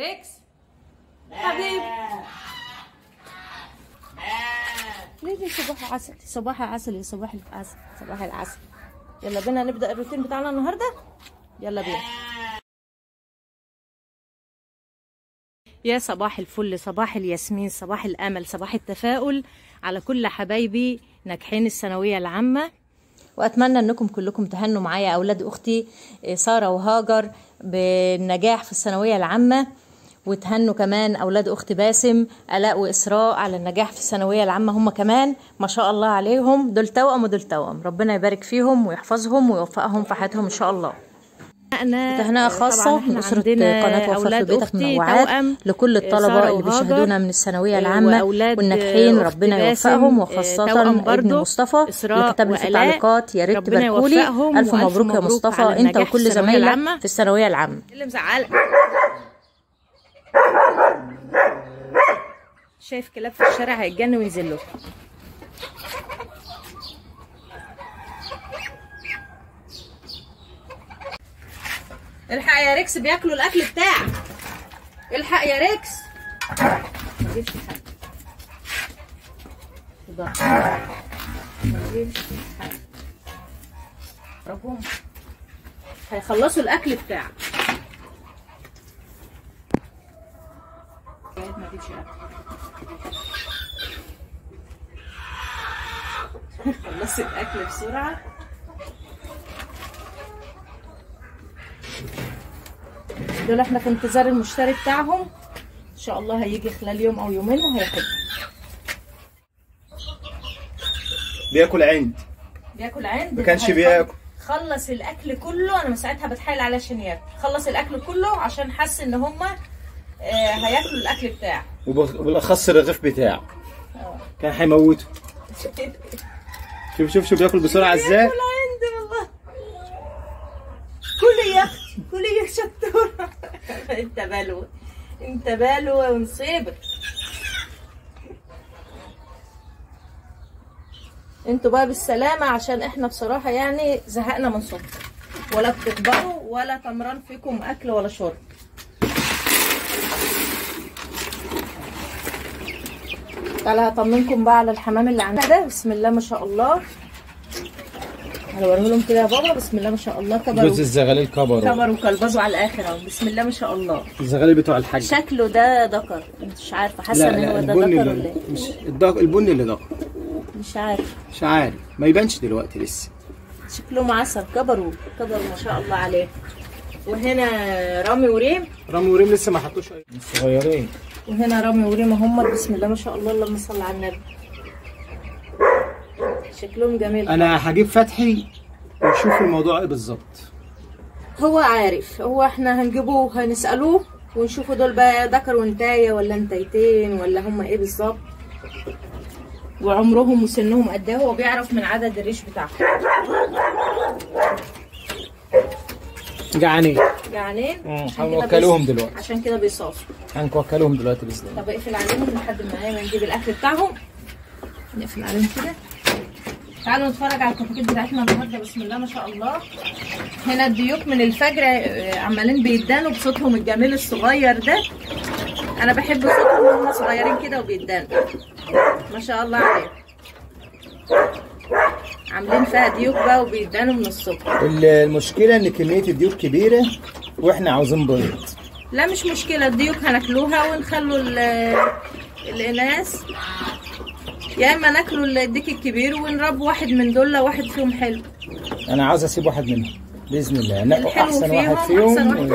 ريكس حبيبي. ليه صباح عسل صباح عسل يا صباح العسل صباح العسل. يلا بينا نبدأ الروتين بتاعنا النهارده. يلا بينا يا صباح الفل صباح الياسمين صباح الأمل صباح التفاؤل على كل حبايبي ناجحين الثانوية العامة، وأتمنى أنكم كلكم تهنوا معايا أولاد أختي ساره وهاجر بالنجاح في الثانوية العامة، وتهنوا كمان أولاد أختي باسم الاء وإسراء على النجاح في الثانوية العامة. هم كمان ما شاء الله عليهم، دول توأم ودول توأم، ربنا يبارك فيهم ويحفظهم ويوفقهم في حياتهم إن شاء الله. تهنئة خاصة لأسرة قناة وفر في بيتك منوعات لكل الطلبة اللي بيشاهدونا من الثانوية العامة والناجحين، ربنا يوفقهم، وخاصة ابن مصطفى اللي كتب لي في التعليقات يا ريت تباركولي. ألف مبروك يا مصطفى أنت وكل زمايلك في الثانوية العامة. اللي مزعلك شايف كلاب في الشارع هيتجن وينزل له. الحق يا ريكس بياكلوا الاكل بتاعك، الحق يا ريكس. مجيبش حاجه ربهم هيخلصوا الاكل بتاعك. ما تجيبش اكل، خلصت الاكل بسرعه. دول احنا في انتظار المشتري بتاعهم، ان شاء الله هيجي خلال يوم او يومين وهياخد. بياكل عند ما كانش بياكل، خلص الاكل كله. انا من ساعتها بتحايل عليه عشان ياكل، خلص الاكل كله عشان حس ان هم هياكلوا الاكل بتاعه، وبالاخص الرغيف بتاعه كان هيموته. شوف شوف شوف بياكل بسرعه ازاي. كلي يا اختي كلي يا شطوره. انت بلوه انت بلوه ونصيبك. انتوا بقى بالسلامه، عشان احنا بصراحه يعني زهقنا من صوتكم، ولا بتكبروا ولا تمران فيكم اكل ولا شرب. تعالى هطمنكم بقى على الحمام اللي عندنا ده. بسم الله ما شاء الله. هوريه لهم كده يا بابا. بسم الله ما شاء الله كبروا. جوز الزغاليل كبروا وكلبزوا على الاخر اهو. بسم الله ما شاء الله. الزغاليل بتوع الحاج شكله ده دكر، مش عارفه حاسه ان هو ده دكر ولا ايه؟ مش البني اللي دكر، مش عارف مش عارف، ما يبانش دلوقتي لسه، شكلهم عسل. كبروا ما شاء الله عليه. وهنا رامي وريم، لسه ما حطوش اي صغيرين. وهنا رامي وريم هم. بسم الله ما شاء الله، اللهم صل على النبي، شكلهم جميل. انا هجيب فتحي ونشوف الموضوع ايه بالظبط، هو عارف. هو احنا هنجيبوه هنسألوه ونشوفوا دول بقى ذكر وانتايه ولا انتايتين ولا هم ايه بالظبط، وعمرهم وسنهم قد ايه. هو بيعرف من عدد الريش بتاعهم. جعانين هنوكلوهم دلوقتي، عشان كده بيصافوا. هنوكلوهم دلوقتي باذن الله. طب اقفل عليهم لحد ما نجيب الاكل بتاعهم، نقفل عليهم كده. تعالوا نتفرج على الكتاكيت بتاعتنا النهارده. بسم الله ما شاء الله. هنا الديوك من الفجر عمالين بيدانوا بصوتهم الجميل الصغير ده. انا بحب صوتهم وهم صغيرين كده وبيدانوا، ما شاء الله عليهم. عاملين فيها ديوك بقى وبيدانوا من الصبح. المشكله ان كميه الديوك كبيره واحنا عاوزين بيض. لا مش مشكله، الديوك هناكلوها ونخلوا الاناث، يا اما ناكلوا الديك الكبير ونربوا واحد من دول. واحد فيهم حلو، انا عاوز اسيب واحد منهم باذن الله، ناكل احسن واحد فيهم.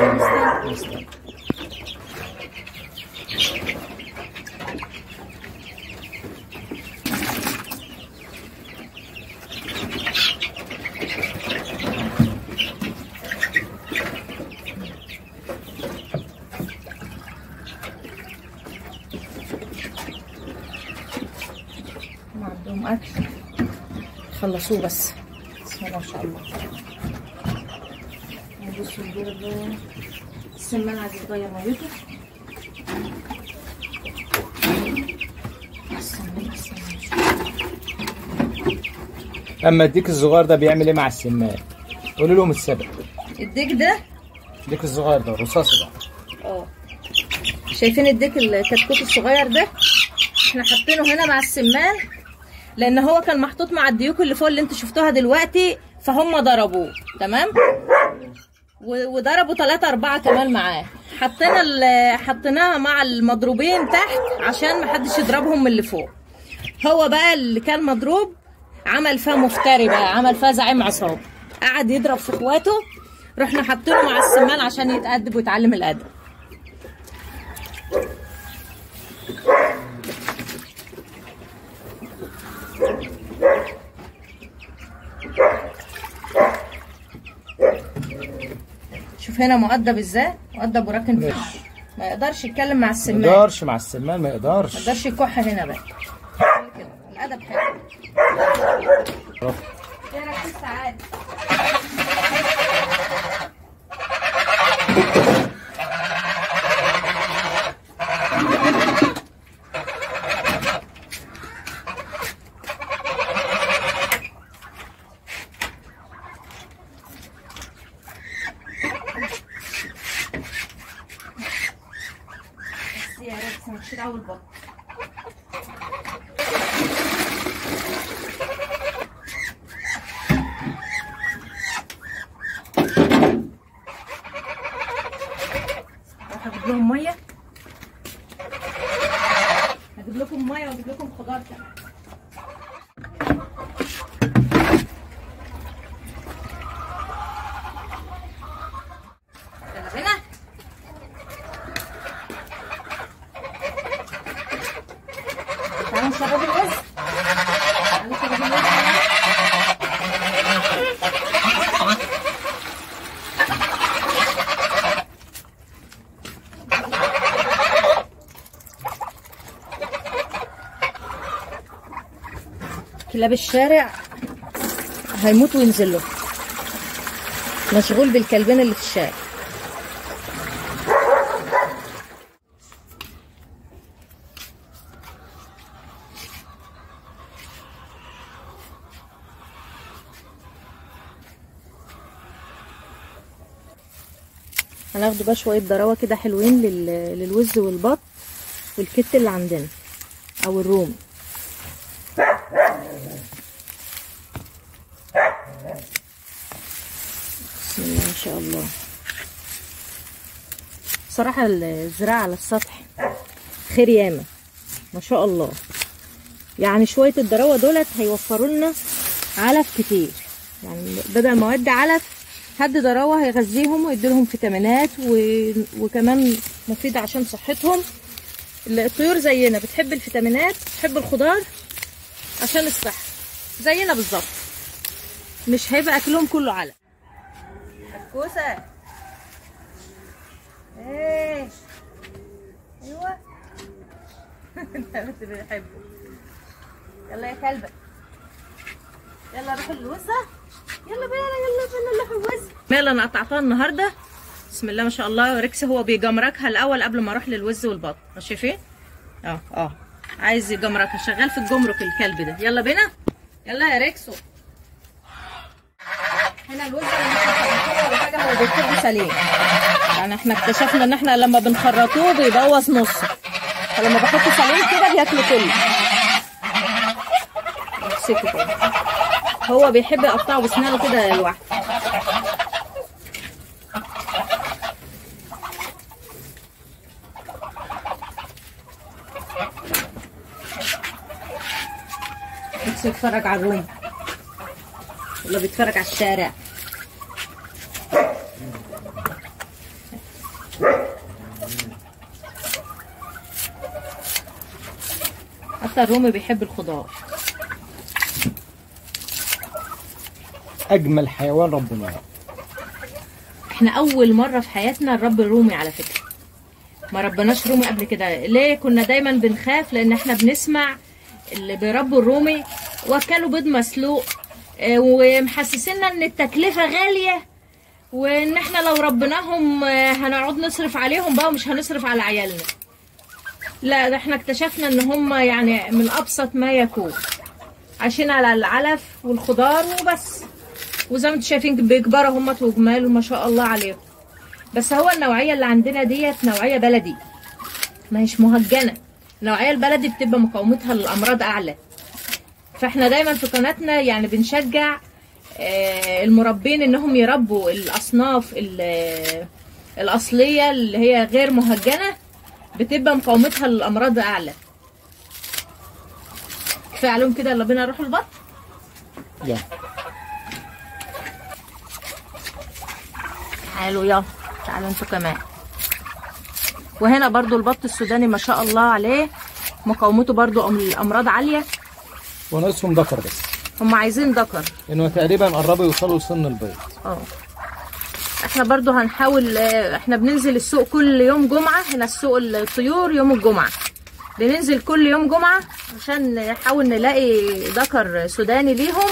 عندهم اكل خلصوه بس. بسم الله ما شاء الله. بصوا الدور ده السمان عايز يغير ميته. اما الديك الصغير ده بيعمل ايه مع السمان؟ قولوا لهم السبب. الديك ده الصغير ده الرصاصي ده شايفين الديك الكتكوت الصغير ده احنا حاطينه هنا مع السمان، لان هو كان محطوط مع الديوك اللي فوق اللي انتوا شفتوها دلوقتي، فهم ضربوه تمام وضربوا 3 4 كمان معاه. حطيناها مع المضروبين تحت عشان محدش يضربهم من اللي فوق. هو بقى اللي كان مضروب عمل فيها مفتري بقى، عمل فيها زعيم عصابه، قعد يضرب في اخواته. رحنا حاطينه مع السمان عشان يتأدب ويتعلم الأدب. شوف هنا مؤدب ازاي، مؤدب وراكن فيه، ما يقدرش يتكلم مع السمان، ما يقدرش مع السمان، ما يقدرش يكح هنا بقى. الأدب حلو. يا ريكس عادي. بس يا ريكس هنشيل أول بطن. كلاب الشارع هيموت وينزل له، مشغول بالكلبين اللي في الشارع. هناخد بقى شويه ضراوه كده حلوين للوز والبط والكت اللي عندنا او الرومي. بسم الله ما شاء الله. بصراحه الزراعه على السطح خير ياما ما شاء الله، يعني شويه الضراوه دولت هيوفروا لنا علف كتير، يعني بدل مواد علف حد ضراوه هيغذيهم ويديلهم فيتامينات وكمان مفيد عشان صحتهم. الطيور زينا بتحب الفيتامينات، بتحب الخضار عشان الصحه زينا بالظبط، مش هيبقى اكلهم كله علق. الكوسه ايه ايوه انت بتحبه. يلا يا كلبه، يلا روح الوزه، يلا بينا يلا بينا نلحق. مالا انا قطعتها النهارده بسم الله ما شاء الله. ريكس هو بيجمركها الاول قبل ما اروح للوز والبط، شايفين؟ اه عايز يجمركها، شغال في الجمرك الكلب ده. يلا بينا يلا يا ريكسو. هنا الوز ولا حاجه، هو بيكون سليم، يعني احنا اكتشفنا ان احنا لما بنخرطوه بيبوظ نصه، فلما بحطه سليم كده بياكله كله. امسكه كده، هو بيحب يقطعه بسنانه كده لوحده. نفسه يتفرج على الروم ولا بيتفرج على الشارع. حتى الرومي بيحب الخضار. اجمل حيوان ربنا. احنا اول مره في حياتنا نربي الرومي على فكره، ما ربناش رومي قبل كده. ليه؟ كنا دايما بنخاف، لان احنا بنسمع اللي بيربوا الرومي وكلوا بيض مسلوق ومحسسنا ان التكلفه غاليه، وان احنا لو ربناهم هنقعد نصرف عليهم بقى ومش هنصرف على عيالنا. لا ده احنا اكتشفنا ان هم يعني من ابسط ما يكون، عايشين على العلف والخضار وبس، وزي ما انتوا شايفين بيكبروا هم وجمال وما شاء الله عليهم. بس هو النوعيه اللي عندنا ديت نوعيه بلدي، ما هيش مهجنه. النوعيه البلدي بتبقى مقاومتها للامراض اعلى، فاحنا دايما في قناتنا يعني بنشجع المربين انهم يربوا الاصناف الاصليه اللي هي غير مهجنه، بتبقى مقاومتها للامراض اعلى. كفايه عليهم كده، يلا بينا نروح البط. يلا تعالوا، يلا تعالوا انتوا كمان. وهنا برضو البط السوداني ما شاء الله عليه مقاومته برضو الامراض عاليه، وناقصهم ذكر بس، هم عايزين ذكر لانه تقريبا قربوا يوصلوا لسن البيض. احنا برضو هنحاول، احنا بننزل السوق كل يوم جمعه، هنا السوق الطيور يوم الجمعه بننزل كل يوم جمعه عشان نحاول نلاقي ذكر سوداني ليهم،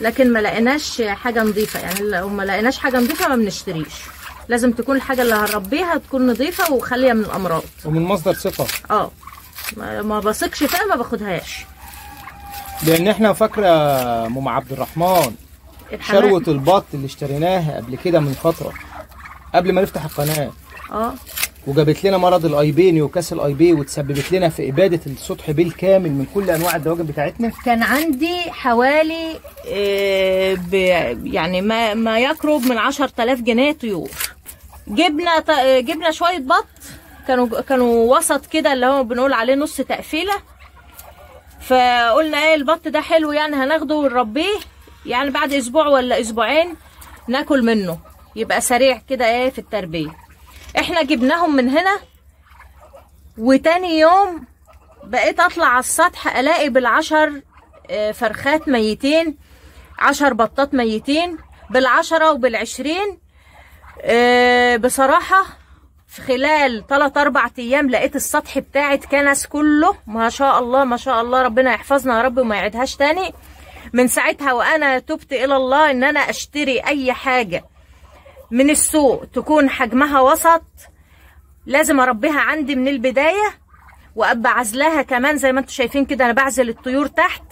لكن ما لقيناش حاجه نظيفه، يعني لو ما لقيناش حاجه نظيفه ما بنشتريش. لازم تكون الحاجه اللي هنربيها تكون نظيفه وخاليه من الامراض ومن مصدر ثقه. ما بثقش فيها، ما باخدهاش، لان احنا فاكره ام عبد الرحمن شروه البط اللي اشتريناها قبل كده من فتره قبل ما نفتح القناه، وجابت لنا مرض الايبي نيوكاسل ايبي، وتسببت لنا في اباده السطح بالكامل من كل انواع الدواجن بتاعتنا. كان عندي حوالي يعني ما يقرب من 10000 جنيه طيور. جبنا شويه بط كانوا وسط كده، اللي هو بنقول عليه نص تقفيله، فقلنا ايه البط ده حلو يعني هناخده ونربيه، يعني بعد اسبوع ولا اسبوعين ناكل منه، يبقى سريع كده ايه في التربيه. احنا جبناهم من هنا، وتاني يوم بقيت اطلع على السطح الاقي بال10 فرخات ميتين، 10 بطات ميتين، بال10 وبال20. بصراحة في خلال 3-4 ايام لقيت السطح بتاعي اتكنس كله، ما شاء الله ما شاء الله، ربنا يحفظنا يا رب وما يعيدهاش تاني. من ساعتها وانا تبت الى الله ان انا اشتري اي حاجة من السوق تكون حجمها وسط، لازم اربيها عندي من البدايه، وابقى عزلاها كمان زي ما انتم شايفين كده. انا بعزل الطيور تحت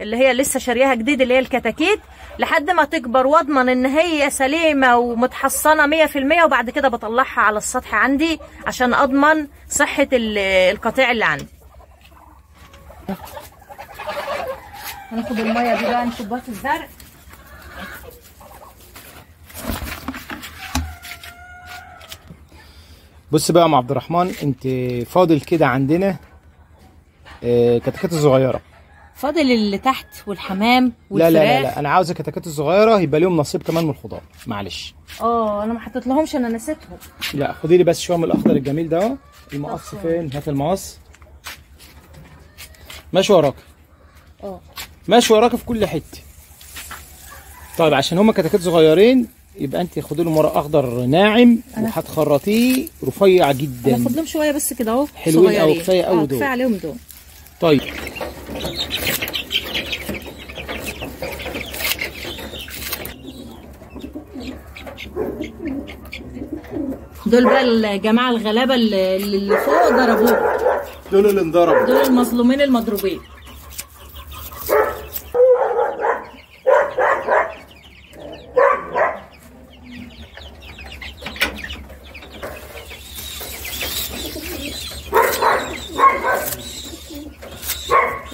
اللي هي لسه شارياها جديد، اللي هي الكتاكيت، لحد ما تكبر واضمن ان هي سليمه ومتحصنه 100%، وبعد كده بطلعها على السطح عندي عشان اضمن صحه القطيع اللي عندي. هناخد الميه دي بقى نصبها في الزرع. بص بقى يا عبد الرحمن، انت فاضل كده عندنا كتاكيت الصغيره، فاضل اللي تحت والحمام والفراخ. لا لا لا، انا عاوز الكتاكيت الصغيره يبقى ليهم نصيب كمان من الخضار، معلش. انا ما حطيت لهمش، انا نسيتهم. لا خدي لي بس شويه من الاخضر الجميل ده اهو. المقص فين؟ هات المقص. ماشي وراك، ماشي وراك في كل حته. طيب عشان هما كتاكيت صغيرين يبقى انت خدي لهم ورق اخضر ناعم وهتخرطيه رفيع جدا. انا خدلهم شويه بس كده اهو، حلوين قوي، كفايه قوي دول، كفايه عليهم دول. طيب دول بقى الجماعه الغلابه اللي فوق ضربوه، دول اللي انضربوا، دول المظلومين المضروبين.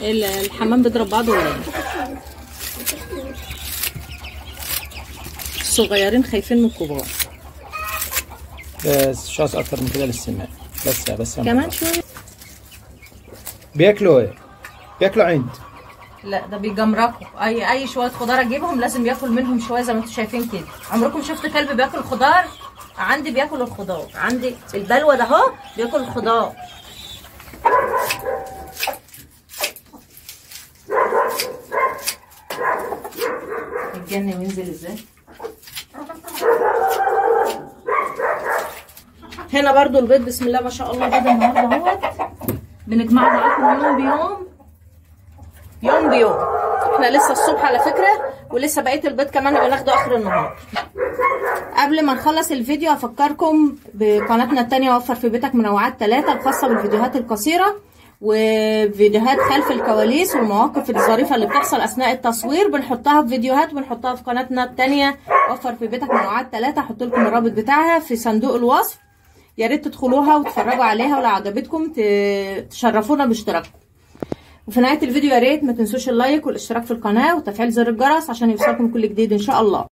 الحمام بيضرب بعضه ولا ايه؟ الصغيرين خايفين من الكبار. بس مش عايز اكتر من كده للسمان، بس كمان شويه. بياكلوا ايه؟ بياكلوا عند. لا ده بيجمركوا، اي شويه خضار اجيبهم لازم ياكل منهم شويه زي ما انتم شايفين كده. عمركم شفت كلب بياكل خضار؟ عندي بياكل الخضار، عندي البلوى ده اهو بياكل الخضار. يتجنن وينزل ازاي؟ هنا برضو البيض بسم الله ما شاء الله، بيض النهارده اهوت بنجمعه معاكم يوم بيوم يوم بيوم. احنا لسه الصبح على فكره، ولسه بقيه البيض كمان اللي بناخده اخر النهار. قبل ما نخلص الفيديو هفكركم بقناتنا الثانيه وفر في بيتك منوعات 3 الخاصه بالفيديوهات القصيره وفيديوهات خلف الكواليس والمواقف الظريفه اللي بتحصل اثناء التصوير، بنحطها في فيديوهات وبنحطها في قناتنا الثانيه وفر في بيتك منوعات 3. هحط لكم الرابط بتاعها في صندوق الوصف. يا ريت تدخلوها وتتفرجوا عليها، ولو عجبتكم تشرفونا باشتراككم. وفي نهايه الفيديو يا ريت ما تنسوش اللايك والاشتراك في القناه وتفعيل زر الجرس عشان يوصلكم كل جديد ان شاء الله.